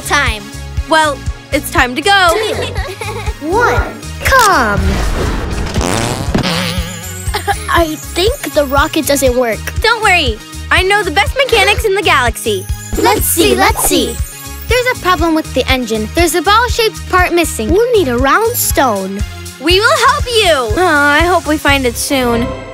travel time! Well, it's time to go! 2, 1, come! I think the rocket doesn't work. Don't worry! I know the best mechanics in the galaxy! Let's see! There's a problem with the engine. There's a ball-shaped part missing. We'll need a round stone. We will help you! Oh, I hope we find it soon.